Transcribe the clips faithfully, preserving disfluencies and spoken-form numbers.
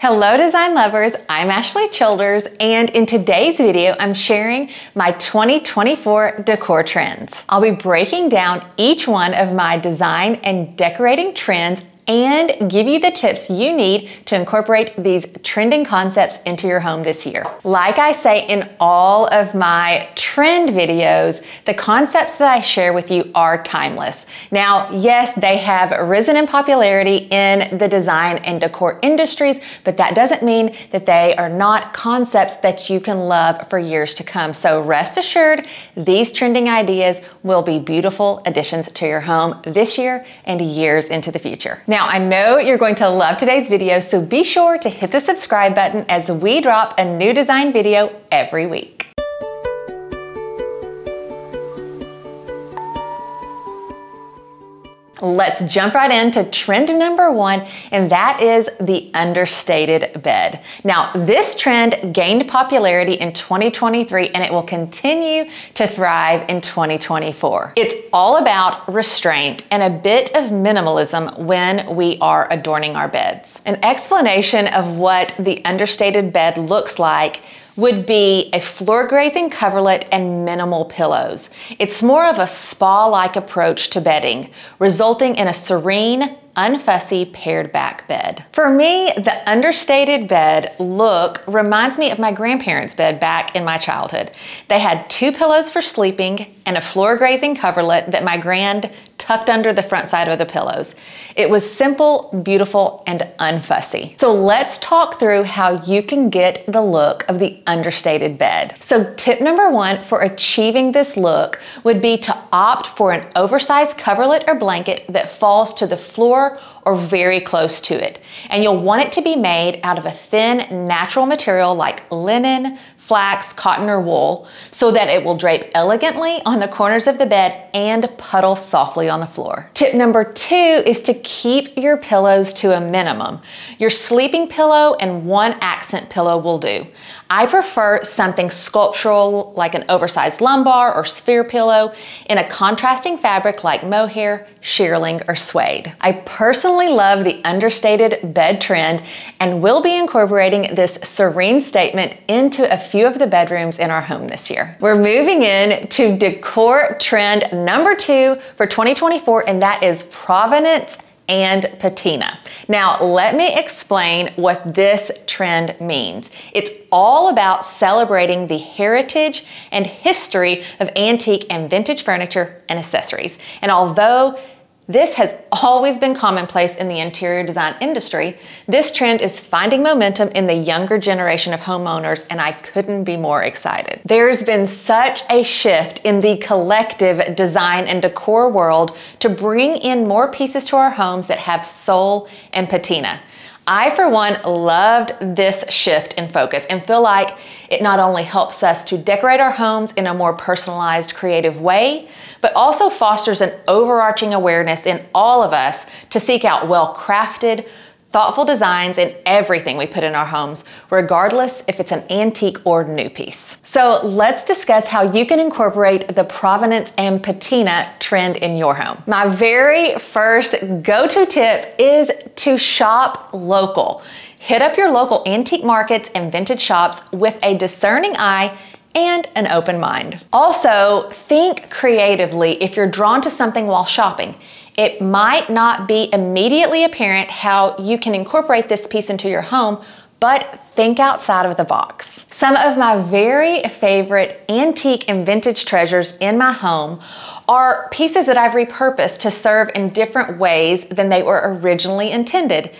Hello design lovers, I'm Ashley Childers, and in today's video I'm sharing my twenty twenty-four decor trends. I'll be breaking down each one of my design and decorating trends and give you the tips you need to incorporate these trending concepts into your home this year. Like I say in all of my trend videos, the concepts that I share with you are timeless. Now, yes, they have risen in popularity in the design and decor industries, but that doesn't mean that they are not concepts that you can love for years to come. So rest assured, these trending ideas will be beautiful additions to your home this year and years into the future. Now, I know you're going to love today's video, so be sure to hit the subscribe button as we drop a new design video every week. Let's jump right into trend number one, and that is the understated bed. Now, this trend gained popularity in twenty twenty-three, and it will continue to thrive in twenty twenty-four. It's all about restraint and a bit of minimalism when we are adorning our beds. An explanation of what the understated bed looks like would be a floor-grazing coverlet and minimal pillows. It's more of a spa-like approach to bedding, resulting in a serene, unfussy paired back bed. For me, the understated bed look reminds me of my grandparents' bed back in my childhood. They had two pillows for sleeping and a floor-grazing coverlet that my grand tucked under the front side of the pillows. It was simple, beautiful, and unfussy. So let's talk through how you can get the look of the understated bed. So tip number one for achieving this look would be to opt for an oversized coverlet or blanket that falls to the floor or very close to it. And you'll want it to be made out of a thin, natural material like linen, flax, cotton, or wool, so that it will drape elegantly on the corners of the bed and puddle softly on the floor. Tip number two is to keep your pillows to a minimum. Your sleeping pillow and one accent pillow will do. I prefer something sculptural like an oversized lumbar or sphere pillow in a contrasting fabric like mohair, shearling, or suede. I personally love the understated bed trend and will be incorporating this serene statement into a few of the bedrooms in our home this year. We're moving in to decor trend number two for twenty twenty-four, and that is provenance and patina. Now, let me explain what this trend means. It's all about celebrating the heritage and history of antique and vintage furniture and accessories. And although this has always been commonplace in the interior design industry, this trend is finding momentum in the younger generation of homeowners, and I couldn't be more excited. There's been such a shift in the collective design and decor world to bring in more pieces to our homes that have soul and patina. I, for one, loved this shift in focus and feel like it not only helps us to decorate our homes in a more personalized, creative way, but also fosters an overarching awareness in all of us to seek out well-crafted, thoughtful designs in everything we put in our homes, regardless if it's an antique or new piece. So let's discuss how you can incorporate the provenance and patina trend in your home. My very first go-to tip is to shop local. Hit up your local antique markets and vintage shops with a discerning eye and an open mind. Also, think creatively if you're drawn to something while shopping. It might not be immediately apparent how you can incorporate this piece into your home, but think outside of the box. Some of my very favorite antique and vintage treasures in my home are pieces that I've repurposed to serve in different ways than they were originally intended.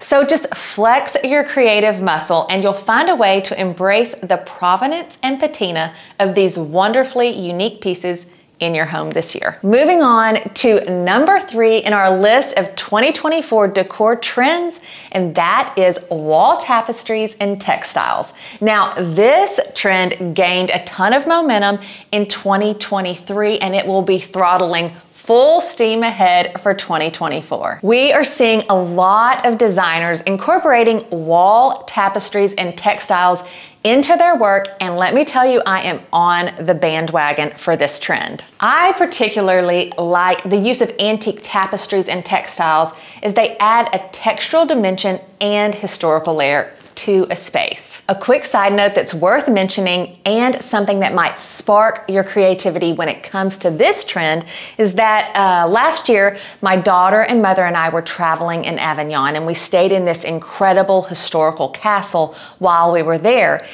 So just flex your creative muscle and you'll find a way to embrace the provenance and patina of these wonderfully unique pieces in your home this year. Moving on to number three in our list of twenty twenty-four decor trends, and that is wall tapestries and textiles. Now, this trend gained a ton of momentum in twenty twenty-three, and it will be throttling full steam ahead for twenty twenty-four. We are seeing a lot of designers incorporating wall tapestries and textiles into their work, and let me tell you, I am on the bandwagon for this trend. I particularly like the use of antique tapestries and textiles as they add a textural dimension and historical layer to a space. A quick side note that's worth mentioning, and something that might spark your creativity when it comes to this trend, is that uh, last year my daughter and mother and I were traveling in Avignon, and we stayed in this incredible historical castle while we were there.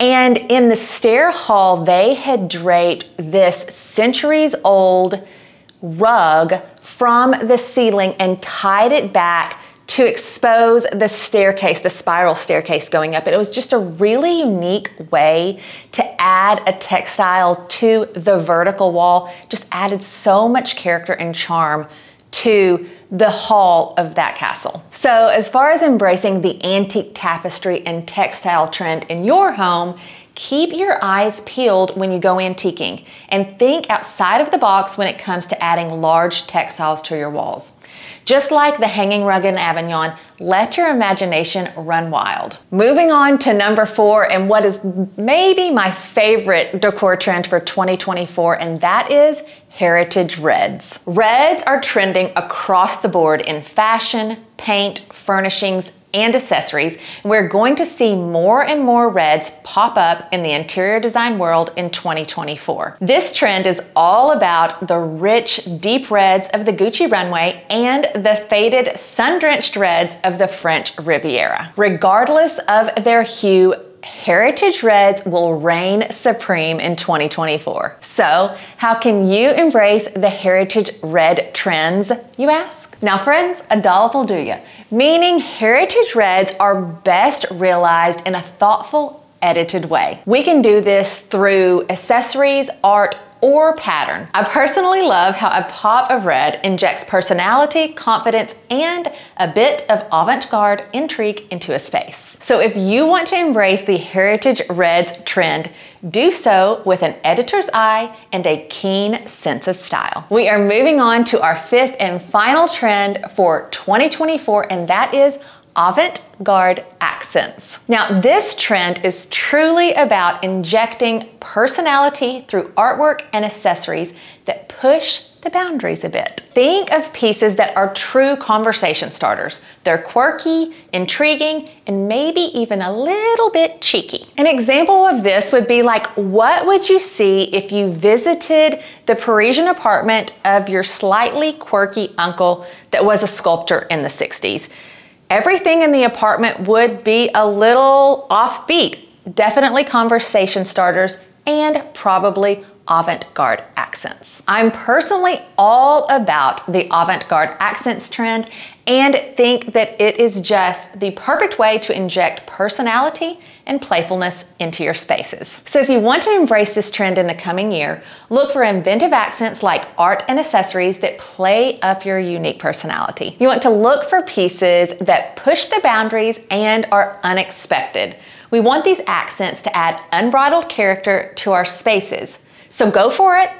And in the stair hall, they had draped this centuries-old rug from the ceiling and tied it back to expose the staircase, the spiral staircase going up. It was just a really unique way to add a textile to the vertical wall. Just added so much character and charm to the hall of that castle. So as far as embracing the antique tapestry and textile trend in your home, keep your eyes peeled when you go antiquing, and think outside of the box when it comes to adding large textiles to your walls. Just like the hanging rug in Avignon, let your imagination run wild. Moving on to number four, and what is maybe my favorite decor trend for twenty twenty-four, and that is heritage reds. Reds are trending across the board in fashion, paint, furnishings, and accessories. We're going to see more and more reds pop up in the interior design world in twenty twenty-four. This trend is all about the rich, deep reds of the Gucci runway and the faded, sun-drenched reds of the French Riviera. Regardless of their hue, heritage reds will reign supreme in twenty twenty-four. So, how can you embrace the heritage red trends, you ask? Now friends, a dollop will do ya. Meaning heritage reds are best realized in a thoughtful, edited way. We can do this through accessories, art, or pattern. I personally love how a pop of red injects personality, confidence, and a bit of avant-garde intrigue into a space. So if you want to embrace the heritage reds trend, do so with an editor's eye and a keen sense of style. We are moving on to our fifth and final trend for twenty twenty-four, and that is avant-garde accents. Now, this trend is truly about injecting personality through artwork and accessories that push the boundaries a bit. Think of pieces that are true conversation starters. They're quirky, intriguing, and maybe even a little bit cheeky. An example of this would be like, what would you see if you visited the Parisian apartment of your slightly quirky uncle that was a sculptor in the sixties? Everything in the apartment would be a little offbeat, definitely conversation starters, and probably avant-garde accents. I'm personally all about the avant-garde accents trend, and think that it is just the perfect way to inject personality and playfulness into your spaces. So if you want to embrace this trend in the coming year, look for inventive accents like art and accessories that play up your unique personality. You want to look for pieces that push the boundaries and are unexpected. We want these accents to add unbridled character to our spaces. So go for it,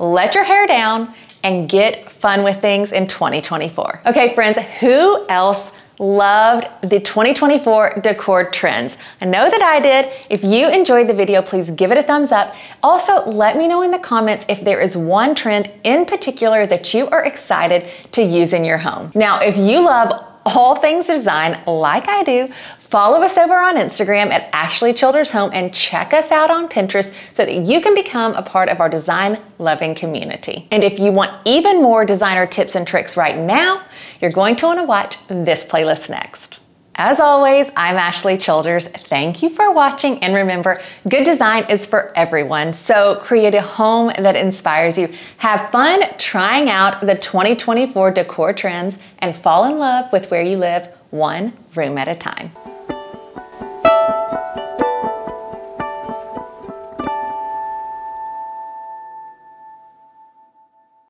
let your hair down, and get fun with things in twenty twenty-four. Okay friends, who else loved the twenty twenty-four decor trends? I know that I did. If you enjoyed the video, please give it a thumbs up. Also, let me know in the comments if there is one trend in particular that you are excited to use in your home. Now, if you love all things design like I do, follow us over on Instagram at Ashley Childers Home, and check us out on Pinterest so that you can become a part of our design loving community. And if you want even more designer tips and tricks right now, you're going to want to watch this playlist next. As always, I'm Ashley Childers. Thank you for watching, and remember, good design is for everyone. So create a home that inspires you. Have fun trying out the twenty twenty-four decor trends, and fall in love with where you live one room at a time.